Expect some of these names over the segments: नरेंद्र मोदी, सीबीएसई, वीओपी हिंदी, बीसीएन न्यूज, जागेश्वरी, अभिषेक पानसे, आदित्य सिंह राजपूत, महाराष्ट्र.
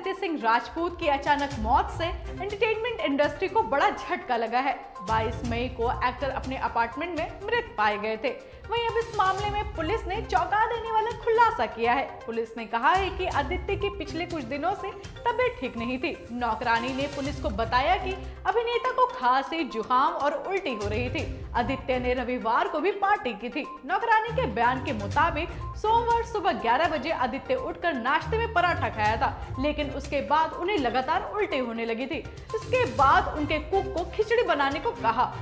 आदित्य सिंह राजपूत की अचानक मौत से एंटरटेनमेंट इंडस्ट्री को बड़ा झटका लगा है। 22 मई को एक्टर अपने अपार्टमेंट में मृत पाए गए थे। वहीं अब इस मामले में पुलिस ने चौंका देने वाला खुलासा किया है। पुलिस ने कहा है कि आदित्य की पिछले कुछ दिनों से तबीयत ठीक नहीं थी। नौकरानी ने पुलिस को बताया कि अभिनेता को खांसी, जुकाम और उल्टी हो रही थी। आदित्य ने रविवार को भी पार्टी की थी। नौकरानी के बयान के मुताबिक सोमवार सुबह 11 बजे आदित्य उठकर नाश्ते में पराठा खाया था, लेकिन उसके बाद उन्हें लगातार उल्टी होने लगी थी। इसके बाद उनके कुक को खिचड़ी बनाने को कहा।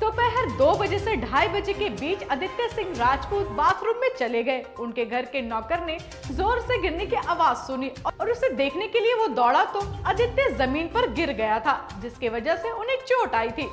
दोपहर 2 बजे से 2:30 बजे के बीच आदित्य सिंह राजपूत बाथरूम में चले गए। उनके घर के नौकर ने जोर से गिरने की आवाज सुनी और उसे देखने के लिए वो दौड़ा तो आदित्य जमीन पर गिर गया था, जिसके वजह से उन्हें चोट आई थी।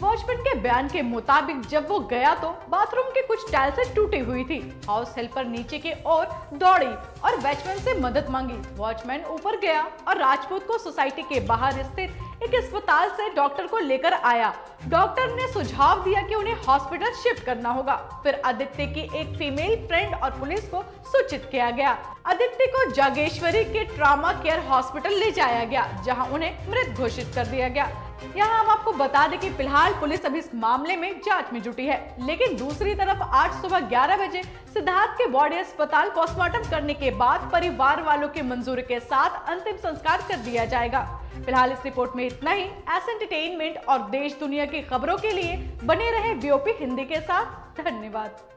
वॉचमैन के बयान के मुताबिक जब वो गया तो बाथरूम के कुछ टाइल्स टूटी हुई थी। हाउस हेल्पर नीचे के ओर दौड़ी और वॉचमैन से मदद मांगी। वॉचमैन ऊपर गया और राजपूत को सोसाइटी के बाहर स्थित एक अस्पताल से डॉक्टर को लेकर आया। डॉक्टर ने सुझाव दिया कि उन्हें हॉस्पिटल शिफ्ट करना होगा। फिर आदित्य की एक फीमेल फ्रेंड और पुलिस को सूचित किया गया। आदित्य को जागेश्वरी के ट्रामा केयर हॉस्पिटल ले जाया गया, जहां उन्हें मृत घोषित कर दिया गया। यहाँ हम आपको बता दें कि फिलहाल पुलिस अभी इस मामले में जांच में जुटी है। लेकिन दूसरी तरफ आज सुबह 11 बजे सिद्धार्थ के बॉडी अस्पताल पोस्टमार्टम करने के बाद परिवार वालों की मंजूरी के साथ अंतिम संस्कार कर दिया जाएगा। फिलहाल इस रिपोर्ट में इतना ही। ऐसे एंटरटेनमेंट और देश दुनिया की खबरों के लिए बने रहे वीओपी हिंदी के साथ। धन्यवाद।